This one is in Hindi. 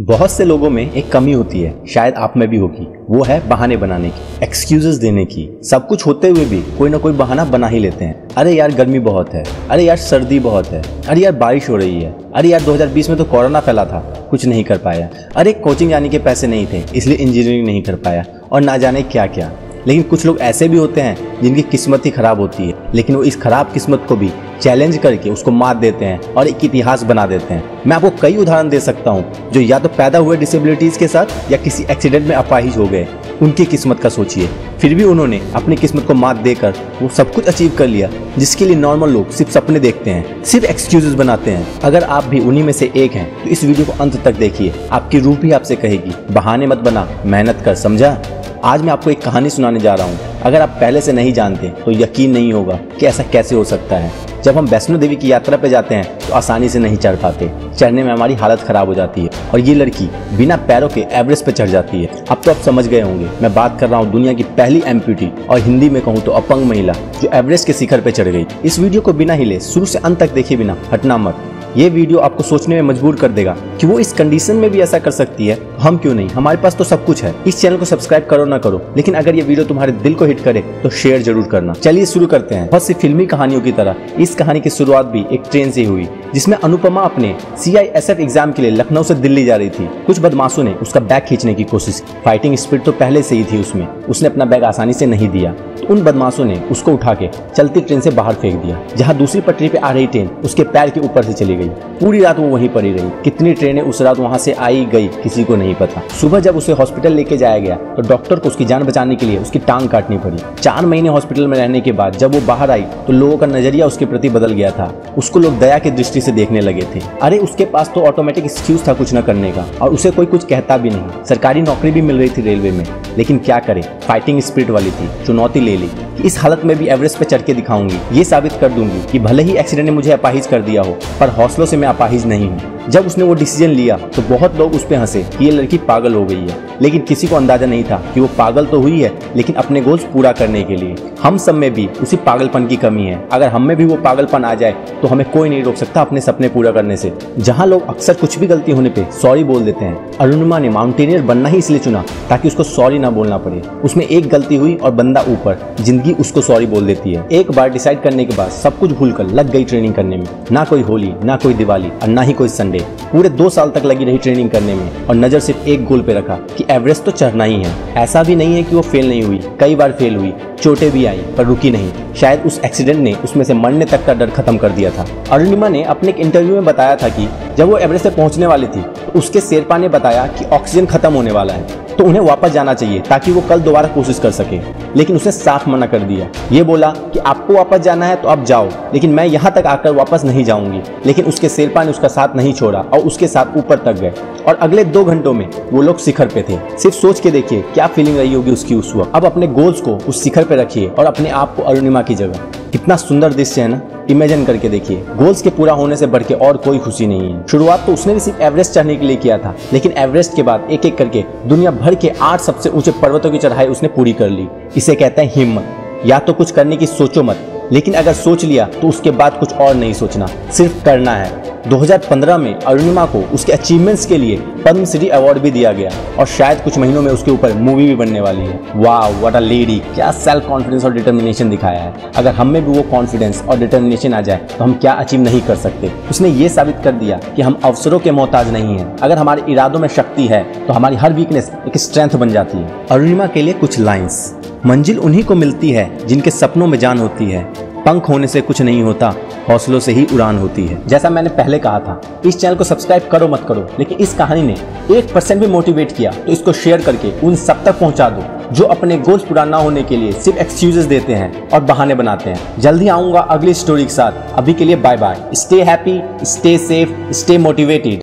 बहुत से लोगों में एक कमी होती है, शायद आप में भी होगी, वो है बहाने बनाने की, एक्सक्यूजेस देने की। सब कुछ होते हुए भी कोई ना कोई बहाना बना ही लेते हैं। अरे यार गर्मी बहुत है, अरे यार सर्दी बहुत है, अरे यार बारिश हो रही है, अरे यार 2020 में तो कोरोना फैला था, कुछ नहीं कर पाया, अरे कोचिंग जाने के पैसे नहीं थे इसलिए इंजीनियरिंग नहीं कर पाया, और ना जाने क्या क्या। लेकिन कुछ लोग ऐसे भी होते हैं जिनकी किस्मत ही खराब होती है, लेकिन वो इस खराब किस्मत को भी चैलेंज करके उसको मात देते हैं और एक इतिहास बना देते हैं। मैं आपको कई उदाहरण दे सकता हूँ जो या तो पैदा हुए डिसेबिलिटीज के साथ या किसी एक्सीडेंट में अपाहिज हो गए। उनकी किस्मत का सोचिए, फिर भी उन्होंने अपनी किस्मत को मात देकर वो सब कुछ अचीव कर लिया जिसके लिए नॉर्मल लोग सिर्फ सपने देखते हैं, सिर्फ एक्सक्यूजेस बनाते हैं। अगर आप भी उन्हीं में से एक हैं तो इस वीडियो को अंत तक देखिए, आपकी रूह भी आपसे कहेगी बहाने मत बना, मेहनत कर, समझा। आज मैं आपको एक कहानी सुनाने जा रहा हूँ, अगर आप पहले से नहीं जानते तो यकीन नहीं होगा कि ऐसा कैसे हो सकता है। जब हम वैष्णो देवी की यात्रा पर जाते हैं तो आसानी से नहीं चढ़ पाते, चढ़ने में हमारी हालत खराब हो जाती है, और ये लड़की बिना पैरों के एवरेस्ट पर चढ़ जाती है। अब तो आप समझ गए होंगे मैं बात कर रहा हूँ दुनिया की पहली एम्प्यूटी और हिंदी में कहूँ तो अपंग महिला जो एवरेस्ट के शिखर पर चढ़ गई। इस वीडियो को बिना हिले शुरू से अंत तक देखे बिना हटना मत। ये वीडियो आपको सोचने में मजबूर कर देगा कि वो इस कंडीशन में भी ऐसा कर सकती है, हम क्यों नहीं, हमारे पास तो सब कुछ है। इस चैनल को सब्सक्राइब करो ना करो, लेकिन अगर ये वीडियो तुम्हारे दिल को हिट करे तो शेयर जरूर करना। चलिए शुरू करते हैं। बहुत सी फिल्मी कहानियों की तरह इस कहानी की शुरुआत भी एक ट्रेन से हुई, जिसमें अनुपमा अपने CISF एग्जाम के लिए लखनऊ से दिल्ली जा रही थी। कुछ बदमाशों ने उसका बैग खींचने की कोशिश की, फाइटिंग स्पीड तो पहले से ही थी उसमें, उसने अपना बैग आसानी से नहीं दिया। उन बदमाशों ने उसको उठा के चलती ट्रेन से बाहर फेंक दिया, जहाँ दूसरी पटरी पे आ रही ट्रेन उसके पैर के ऊपर से चली गई। पूरी रात वो वहीं पड़ी रही। कितनी ट्रेनें उस रात वहाँ से आई गई किसी को नहीं पता। सुबह जब उसे हॉस्पिटल लेके जाया गया तो डॉक्टर को उसकी जान बचाने के लिए उसकी टांग काटनी पड़ी। 4 महीने हॉस्पिटल में रहने के बाद जब वो बाहर आई तो लोगों का नजरिया उसके प्रति बदल गया था, उसको लोग दया की दृष्टि से देखने लगे थे। अरे उसके पास तो ऑटोमेटिक एक्सक्यूज था कुछ न करने का, और उसे कोई कुछ कहता भी नहीं। सरकारी नौकरी भी मिल रही थी रेलवे में, लेकिन क्या करे, फाइटिंग स्पिरिट वाली थी, चुनौती ले ली कि इस हालत में भी एवरेस्ट पे चढ़ के दिखाऊंगी, ये साबित कर दूंगी कि भले ही एक्सीडेंट ने मुझे अपाहिज कर दिया हो पर हौसलों से मैं अपाहिज नहीं हूँ। जब उसने वो डिसीजन लिया तो बहुत लोग उस पे हंसे कि ये लड़की पागल हो गई है, लेकिन किसी को अंदाजा नहीं था कि वो पागल तो हुई है लेकिन अपने गोल्स पूरा करने के लिए। हम सब में भी उसी पागलपन की कमी है, अगर हम में भी वो पागलपन आ जाए तो हमें कोई नहीं रोक सकता अपने सपने पूरा करने से। जहाँ लोग अक्सर कुछ भी गलती होने पे सॉरी बोल देते हैं, अरुणिमा ने माउंटेनियर बनना ही इसलिए चुना ताकि उसको सॉरी ना बोलना पड़े। उसमें एक गलती हुई और बंदा ऊपर, जिंदगी उसको सॉरी बोल देती है। एक बार डिसाइड करने के बाद सब कुछ भूल कर लग गई ट्रेनिंग करने में, ना कोई होली, ना कोई दिवाली और ना ही कोई संडे। पूरे 2 साल तक लगी रही ट्रेनिंग करने में और नजर सिर्फ एक गोल पे रखा कि एवरेस्ट तो चढ़ना ही है। ऐसा भी नहीं है कि वो फेल नहीं हुई, कई बार फेल हुई, चोटें भी आई पर रुकी नहीं। शायद उस एक्सीडेंट ने उसमें से मरने तक का डर खत्म कर दिया था। अरुणिमा ने अपने एक इंटरव्यू में बताया था कि जब वो एवरेस्ट पर पहुंचने वाली थी तो उसके शेरपा ने बताया कि ऑक्सीजन खत्म होने वाला है तो उन्हें वापस जाना चाहिए ताकि वो कल दोबारा कोशिश कर सके, लेकिन उसने साफ मना कर दिया। ये बोला कि आपको वापस जाना है तो आप जाओ, लेकिन मैं यहाँ तक आकर वापस नहीं जाऊंगी। लेकिन उसके शेरपा ने उसका साथ नहीं छोड़ा और उसके साथ ऊपर तक गए, और अगले 2 घंटों में वो लोग शिखर पे थे। सिर्फ सोच के देखिए क्या फीलिंग रही होगी उसकी उस वक्त। अब अपने गोल्स को उस शिखर पे रखिए और अपने आप को अरुणिमा की जगह। कितना सुंदर दृश्य है ना, इमेजिन करके देखिए। गोल्स के पूरा होने से बढ़ के और कोई खुशी नहीं है। शुरुआत तो उसने भी सिर्फ एवरेस्ट चढ़ने के लिए किया था, लेकिन एवरेस्ट के बाद एक एक करके दुनिया भर के 8 सबसे ऊंचे पर्वतों की चढ़ाई उसने पूरी कर ली। इसे कहते हैं हिम्मत। या तो कुछ करने की सोचो मत, लेकिन अगर सोच लिया तो उसके बाद कुछ और नहीं सोचना, सिर्फ करना है। 2015 में अरुणिमा को उसके अचीवमेंट्स के लिए पद्म श्री अवार्ड भी दिया गया, और शायद कुछ महीनों में उसके ऊपर मूवी भी बनने वाली है। Wow, what a lady. क्या सेल्फ कॉन्फिडेंस और डिटर्मिनेशन दिखाया है। अगर हम में भी वो कॉन्फिडेंस और डिटर्मिनेशन आ जाए तो हम क्या अचीव नहीं कर सकते। उसने ये साबित कर दिया कि हम अवसरों के मोहताज नहीं है, अगर हमारे इरादों में शक्ति है तो हमारी हर वीकनेस एक स्ट्रेंथ बन जाती है। अरुणिमा के लिए कुछ लाइन्स। मंजिल उन्हीं को मिलती है जिनके सपनों में जान होती है, पंख होने से कुछ नहीं होता, हौसलों से ही उड़ान होती है। जैसा मैंने पहले कहा था, इस चैनल को सब्सक्राइब करो मत करो, लेकिन इस कहानी ने 1% भी मोटिवेट किया तो इसको शेयर करके उन सब तक पहुंचा दो जो अपने गोल्स पूरा ना होने के लिए सिर्फ एक्सक्यूजेस देते हैं और बहाने बनाते हैं। जल्दी आऊंगा अगली स्टोरी के साथ, अभी के लिए bye bye. Stay happy, stay safe, stay motivated.